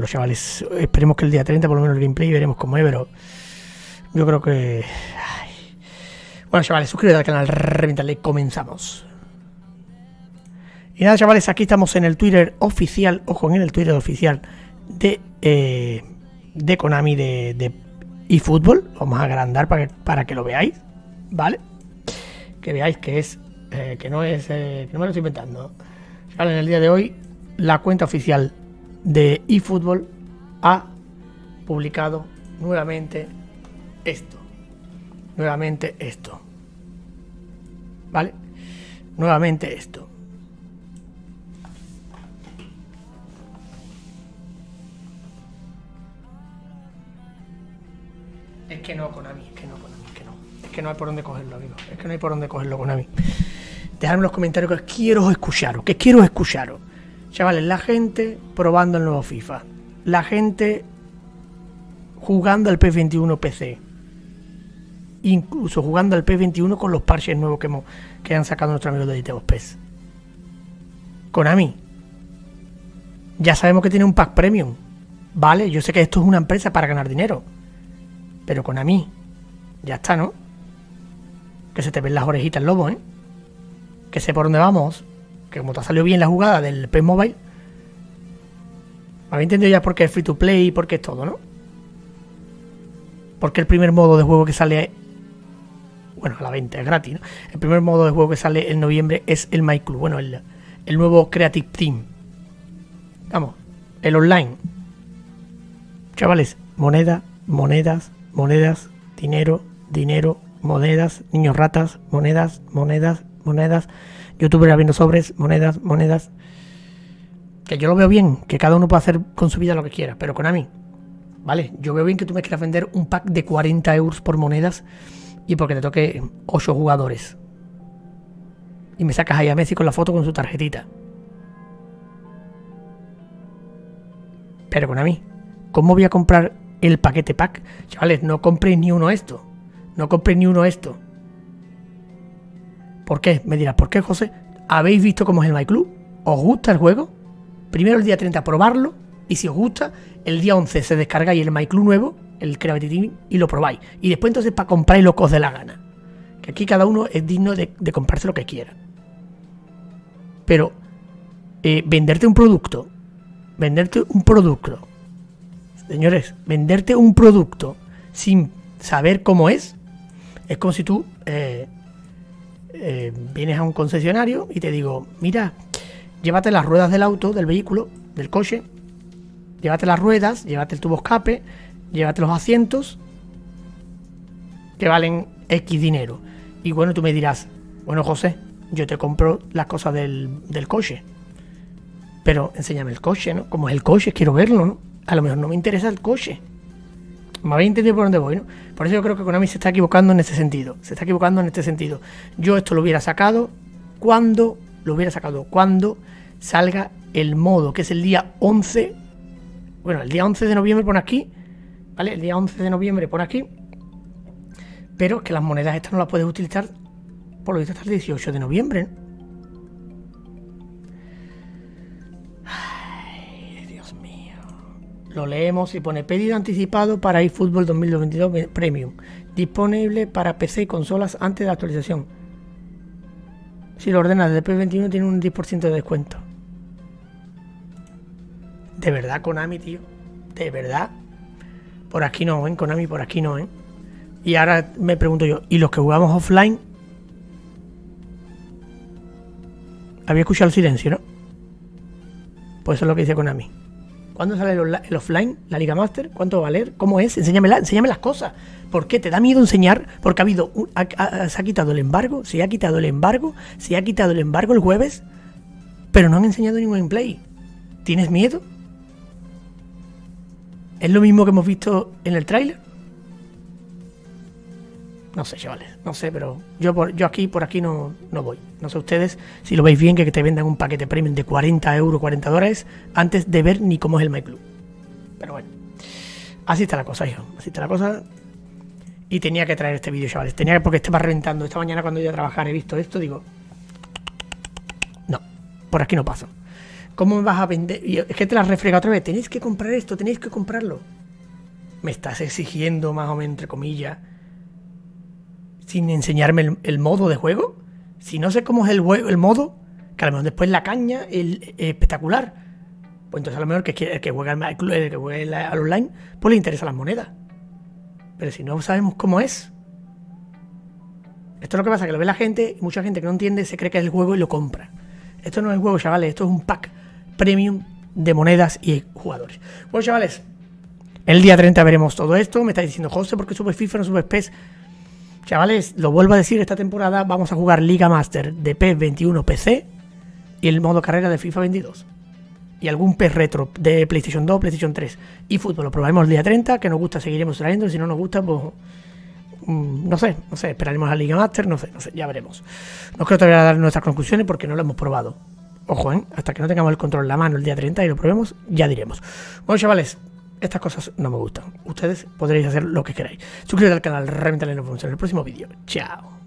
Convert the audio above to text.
los chavales. Esperemos que el día 30 por lo menos el gameplay y veremos cómo es, pero yo creo que... Ay. Bueno, chavales, suscríbete al canal, revientale, comenzamos. Y nada, chavales, aquí estamos en el Twitter oficial, ojo, en el Twitter oficial de Konami, de eFootball. Vamos a agrandar para que lo veáis, ¿vale? Que veáis que es, que no me lo estoy inventando. Chavales, en el día de hoy, la cuenta oficial de eFootball ha publicado nuevamente esto. Nuevamente esto. ¿Vale? Nuevamente esto. Es que no, Konami, es que no. Es que no hay por dónde cogerlo, amigo. Es que no hay por dónde cogerlo, Konami. Dejadme en los comentarios que quiero escucharos. Chavales, la gente probando el nuevo FIFA. La gente jugando al PES 21 PC. Incluso jugando al PES 21 con los parches nuevos que han sacado nuestros amigos de Editivos PES. Konami. Ya sabemos que tiene un pack premium. Vale, yo sé que esto es una empresa para ganar dinero. Pero Konami, ya está, ¿no? Que se te ven las orejitas, lobo, ¿eh? Que sé por dónde vamos. Que como te ha salido bien la jugada del PES Mobile. Me habéis entendido ya por qué es free to play y por qué es todo, ¿no? Porque el primer modo de juego que sale... Bueno, a la venta es gratis, ¿no? El primer modo de juego que sale en noviembre es el MyClub. Bueno, el nuevo Creative Team. Vamos, el online. Chavales, monedas, dinero, monedas, niños ratas, monedas, youtuber abriendo sobres, monedas, que yo lo veo bien, que cada uno puede hacer con su vida lo que quiera, pero Konami, vale, yo veo bien que tú me quieras vender un pack de 40 euros por monedas y porque te toque 8 jugadores y me sacas ahí a Messi con la foto con su tarjetita, pero Konami, ¿cómo voy a comprar el paquete pack? Chavales, no compréis ni uno esto. No compréis ni uno esto. ¿Por qué? Me dirás, ¿por qué, José? ¿Habéis visto cómo es el MyClub? ¿Os gusta el juego? Primero el día 30 probarlo. Y si os gusta, el día 11 se descargáis el MyClub nuevo, el Creative Team, y lo probáis. Y después entonces para compráis lo que os dé la gana. Que aquí cada uno es digno de comprarse lo que quiera. Pero venderte un producto. Señores, venderte un producto sin saber cómo es como si tú vienes a un concesionario y te digo, mira, llévate las ruedas del auto, del vehículo, del coche, llévate las ruedas, llévate el tubo escape, llévate los asientos que valen X dinero. Y bueno, tú me dirás, bueno, José, yo te compro las cosas del coche, pero enséñame el coche, ¿no? ¿Cómo es el coche? Quiero verlo, ¿no? A lo mejor no me interesa el coche. Me habéis entendido por dónde voy, ¿no? Por eso yo creo que Konami se está equivocando en ese sentido. Yo esto lo hubiera sacado cuando... Cuando salga el modo, que es el día 11. Bueno, el día 11 de noviembre pone aquí, ¿vale? El día 11 de noviembre pone aquí. Pero es que las monedas estas no las puedes utilizar por lo visto hasta el 18 de noviembre, ¿no? Lo leemos y pone pedido anticipado para eFootball 2022 Premium. Disponible para PC y consolas antes de la actualización. Si lo ordenas desde PES 21 tiene un 10% de descuento. De verdad, Konami, tío. De verdad. Por aquí no, ¿eh? Konami, por aquí no, ¿eh? Y ahora me pregunto yo, ¿y los que jugamos offline? Había escuchado el silencio, ¿no? Pues eso es lo que dice Konami. ¿Cuándo sale el offline? ¿La Liga Master? ¿Cuánto va a valer? ¿Cómo es? Enséñame las cosas. ¿Por qué? ¿Te da miedo enseñar? Porque se ha quitado el embargo. Se ha quitado el embargo el jueves. Pero no han enseñado ningún gameplay. ¿Tienes miedo? ¿Es lo mismo que hemos visto en el tráiler? No sé, chavales. No sé, pero yo por aquí no voy. No sé ustedes si lo veis bien, que te vendan un paquete premium de 40 euros, 40 dólares, antes de ver ni cómo es el MyClub. Pero bueno, así está la cosa, hijo. Así está la cosa. Y tenía que traer este vídeo, chavales. Porque estaba reventando. Esta mañana cuando iba a trabajar he visto esto, digo... No, por aquí no paso. ¿Cómo me vas a vender? Y es que te las refrega otra vez. Tenéis que comprar esto, tenéis que comprarlo. Me estás exigiendo, más o menos, entre comillas, sin enseñarme el modo de juego. Si no sé cómo es el modo, que a lo mejor después la caña es espectacular. Pues entonces a lo mejor el que juega al online, pues le interesan las monedas. Pero si no sabemos cómo es. Esto es lo que pasa, que lo ve la gente, y mucha gente que no entiende se cree que es el juego y lo compra. Esto no es el juego, chavales, esto es un pack premium de monedas y jugadores. Bueno, chavales, el día 30 veremos todo esto. Me está diciendo, José, ¿por qué subes FIFA, no subes PES? Chavales, lo vuelvo a decir, esta temporada vamos a jugar Liga Master de PES 21 PC y el modo carrera de FIFA 22. Y algún PES retro de PlayStation 2, PlayStation 3 y fútbol. Lo probaremos el día 30, que nos gusta seguiremos trayendo, y si no nos gusta, pues... no sé, esperaremos a la Liga Master, no sé, ya veremos. No creo todavía dar nuestras conclusiones porque no lo hemos probado. Ojo, ¿eh? Hasta que no tengamos el control en la mano el día 30 y lo probemos, ya diremos. Bueno, chavales, estas cosas no me gustan. Ustedes podréis hacer lo que queráis. Suscríbete al canal, reventarle en la función en el próximo vídeo. Chao.